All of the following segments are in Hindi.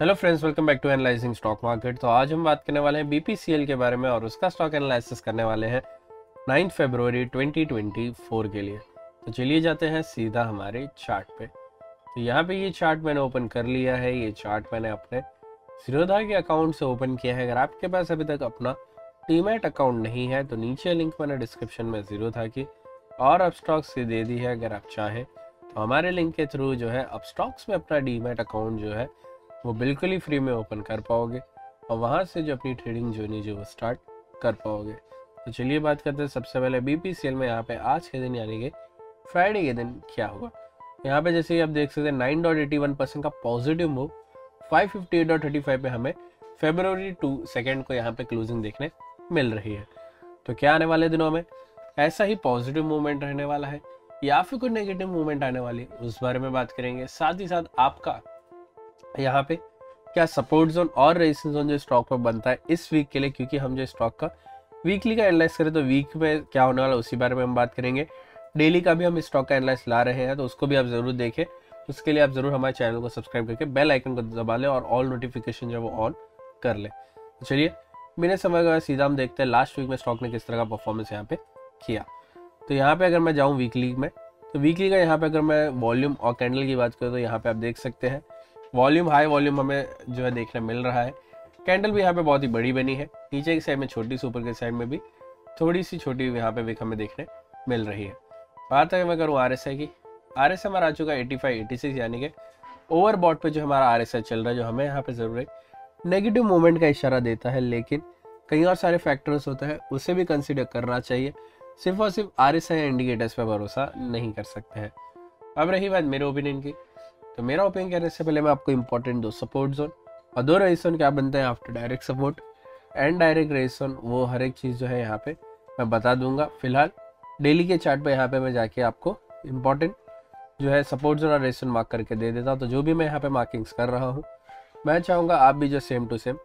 Hello friends, welcome back to analysing stock market. तो आज हम बात करने वाले हैं बीपीसीएल के बारे में और उसका स्टॉक एनालिसिस करने वाले हैं 9 फरवरी 2024 के लिए। तो चलिए जाते हैं सीधा हमारे चार्ट पे। तो यहाँ पे ये चार्ट मैंने ओपन कर लिया है। ये चार्ट मैंने अपने जीरोधा के अकाउंट से ओपन किया है। अगर आपके पास अभी तक अपना टीमेट अकाउंट नहीं है तो नीचे लिंक मैंने डिस्क्रिप्शन में जीरोधा की और अपस्टॉक्स से दे दी है। अगर आप चाहें तो हमारे लिंक के थ्रू जो है अपस्टॉक्स में अपना डीमेट अकाउंट जो है वो बिल्कुल ही फ्री में ओपन कर पाओगे और वहाँ से जो अपनी ट्रेडिंग जर्नी जो वो स्टार्ट कर पाओगे। तो चलिए बात करते हैं सबसे पहले बीपीसीएल में यहाँ पे आज के दिन यानी कि फ्राइडे के दिन क्या हुआ। यहाँ पे जैसे आप देख सकते हैं 9.81% का पॉजिटिव मूव 558.35 पे हमें फरवरी 2 को यहाँ पे क्लोजिंग देखने मिल रही है। तो क्या आने वाले दिनों में ऐसा ही पॉजिटिव मूवमेंट रहने वाला है या फिर कोई नेगेटिव मूवमेंट आने वाली है उस बारे में बात करेंगे। साथ ही साथ आपका यहाँ पे क्या सपोर्ट जोन और रेजिस्टेंस जोन जो स्टॉक पर बनता है इस वीक के लिए, क्योंकि हम जो स्टॉक का वीकली का एनालाइज करें तो वीक में क्या होने वाला उसी बारे में हम बात करेंगे। डेली का भी हम स्टॉक का एनालाइज ला रहे हैं तो उसको भी आप ज़रूर देखें। उसके लिए आप ज़रूर हमारे चैनल को सब्सक्राइब करके बेल आइकन को दबा लें और ऑल नोटिफिकेशन जो वो ऑन कर लें। चलिए बिना समय गवाए सीधा हम देखते हैं लास्ट वीक में स्टॉक ने किस तरह का परफॉर्मेंस यहाँ पे किया। तो यहाँ पे अगर मैं जाऊँ वीकली में तो वीकली का यहाँ पे अगर मैं वॉल्यूम और कैंडल की बात करूँ तो यहाँ पे आप देख सकते हैं वॉल्यूम हाई वॉल्यूम हमें जो है देखने मिल रहा है। कैंडल भी यहाँ पे बहुत ही बड़ी बनी है, नीचे की साइड में छोटी सी, ऊपर के साइड में भी थोड़ी सी छोटी यहाँ पे विक हमें देखने मिल रही है। बात अगर मैं करूँ RSI की, RSI हमारा आ चुका 85-86 यानी कि ओवरबॉट पे जो हमारा RSI चल रहा है जो हमें यहाँ पे ज़रूर एक नेगेटिव मूवमेंट का इशारा देता है। लेकिन कई और सारे फैक्टर्स होते हैं उसे भी कंसिडर करना चाहिए, सिर्फ और सिर्फ RSI इंडिकेटर्स पर भरोसा नहीं कर सकते हैं। अब रही बात मेरे ओपिनियन की, तो मेरा ओपिनियन कहने से पहले मैं आपको इंपॉर्टेंट दो सपोर्ट जोन और दो रेजिस्टेंस जोन क्या बनते हैं after direct support and direct resistance, वो हर एक चीज़ जो है यहाँ पे मैं बता दूंगा। फिलहाल डेली के चार्ट पे यहाँ पे मैं जाके आपको इंपॉर्टेंट जो है सपोर्ट जोन और रेजिस्टेंस मार्क करके दे देता हूँ। तो जो भी मैं यहाँ पर मार्किंग्स कर रहा हूँ मैं चाहूँगा आप भी जो सेम टू सेम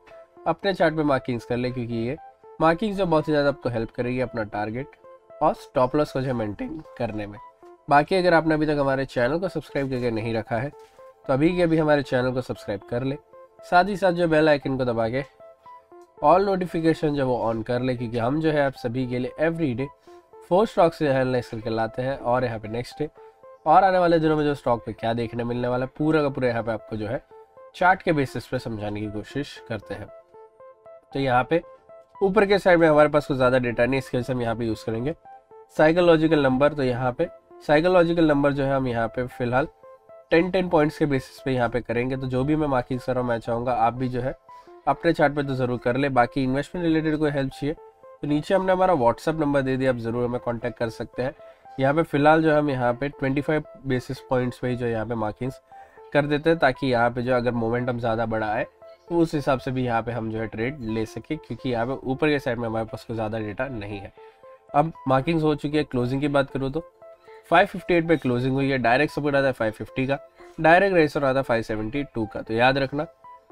अपने चार्ट पर मार्किंग्स कर लें, क्योंकि ये मार्किंग्स जो बहुत ही ज़्यादा आपको हेल्प करेगी अपना टारगेट और स्टॉप लॉस को जो है मेनटेन करने में। बाकी अगर आपने अभी तक हमारे चैनल को सब्सक्राइब करके नहीं रखा है तो अभी के अभी हमारे चैनल को सब्सक्राइब कर ले, साथ ही साथ जो बेल आइकन को दबा के ऑल नोटिफिकेशन जो वो ऑन कर ले, क्योंकि हम जो है आप सभी के लिए एवरीडे 4 स्टॉक्स जो है एनालाइज करके लाते हैं और यहाँ पे नेक्स्ट डे और आने वाले दिनों में जो स्टॉक पे क्या देखने मिलने वाला है पूरा का पूरा यहाँ पे आपको जो है चार्ट के बेसिस पे समझाने की कोशिश करते हैं। तो यहाँ पे ऊपर के साइड में हमारे पास कुछ ज़्यादा डेटा नहीं, इसके हम यहाँ पे यूज़ करेंगे साइकोलॉजिकल नंबर। तो यहाँ पे साइकोलॉजिकल नंबर जो है हम यहाँ पे फिलहाल 10-10 पॉइंट्स के बेसिस पे यहाँ पे करेंगे। तो जो भी मैं मार्किंग कर रहा हूँ मैं चाहूँगा आप भी जो है अपने चार्ट पे तो ज़रूर कर ले। बाकी इन्वेस्टमेंट रिलेटेड कोई हेल्प चाहिए तो नीचे हमने हमारा व्हाट्सअप नंबर दे दिया, आप ज़रूर हमें कॉन्टैक्ट कर सकते हैं। यहाँ पर फिलहाल जो हम यहाँ पर 25 बेसिस पॉइंट्स पर ही जो यहाँ पर मार्किंग्स कर देते हैं, ताकि यहाँ पर जो अगर मोमेंटम ज़्यादा बड़ा आए तो उस हिसाब से भी यहाँ पर हम जो है ट्रेड ले सकें, क्योंकि यहाँ पर ऊपर के साइड में हमारे पास कोई ज़्यादा डेटा नहीं है। अब मार्किंग्स हो चुकी है। क्लोजिंग की बात करूँ तो 558 पे क्लोजिंग हुई है। डायरेक्ट सपोर्ट आता है 550 का, डायरेक्ट रेजिस्टेंस आता है 572 का। तो याद रखना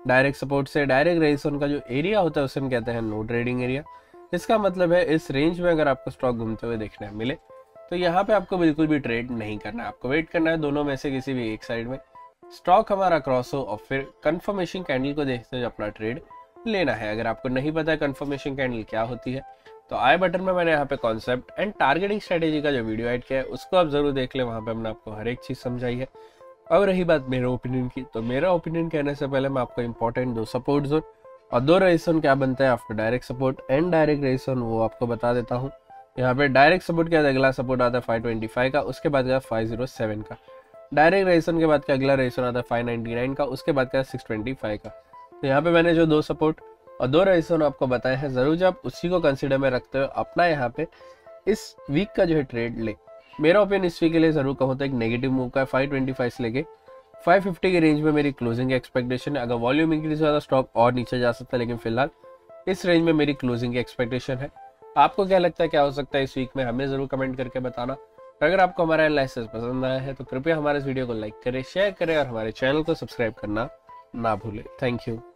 डायरेक्ट सपोर्ट से डायरेक्ट रेजिस्टेंस का जो एरिया होता है उसे हम कहते हैं नो ट्रेडिंग एरिया। इसका मतलब है इस रेंज में अगर आपको स्टॉक घूमते हुए देखने मिले तो यहाँ पे आपको बिल्कुल भी ट्रेड नहीं करना है, आपको वेट करना है दोनों में से किसी भी एक साइड में स्टॉक हमारा क्रॉस हो और फिर कन्फर्मेशन कैंडल को देखते हुए अपना ट्रेड लेना है। अगर आपको नहीं पता है कन्फर्मेशन कैंडल क्या होती है तो आई बटन में मैंने यहाँ पे कॉन्सेप्ट एंड टारगेटिंग स्ट्रेटेजी का जो वीडियो ऐड किया है उसको आप ज़रूर देख लें, वहाँ पे हमने आपको हर एक चीज़ समझाई है। अब रही बात मेरे ओपिनियन की, तो मेरा ओपिनियन कहने से पहले मैं आपको इंपॉर्टेंट दो सपोर्ट जोन और दो रेजिस्टेंस जोन क्या बनता है after direct support and direct resistance zone वो आपको बता देता हूँ। यहाँ पर डायरेक्ट सपोर्ट क्या है, अगला सपोर्ट आता है 525 का, उसके बाद क्या 507 का, डायरेक्ट रेजिस्टेंस के बाद क्या अगला रेजिस्टेंस आता है 599 का, उसके बाद क्या 625 का। तो यहाँ पर मैंने जो दो सपोर्ट और दो रेजिस्टेंस आपको बताए हैं, ज़रूर जब आप उसी को कंसीडर में रखते हो अपना यहाँ पे इस वीक का जो है ट्रेड ले। मेरा ओपिनियन इस वीक के लिए ज़रूर कहूँ तो एक नेगेटिव मूव का 525 से लेके 550 के रेंज में मेरी क्लोजिंग एक्सपेक्टेशन है। अगर वॉल्यूम इंक्रीज होता स्टॉक और नीचे जा सकता है, लेकिन फिलहाल इस रेंज में मेरी क्लोजिंग की एक्सपेक्टेशन है। आपको क्या लगता है क्या हो सकता है इस वीक में, हमें ज़रूर कमेंट करके बताना। तो अगर आपको हमारा एनालिसिस पसंद आया है तो कृपया हमारे इस वीडियो को लाइक करें, शेयर करें और हमारे चैनल को सब्सक्राइब करना ना भूलें। Thank you.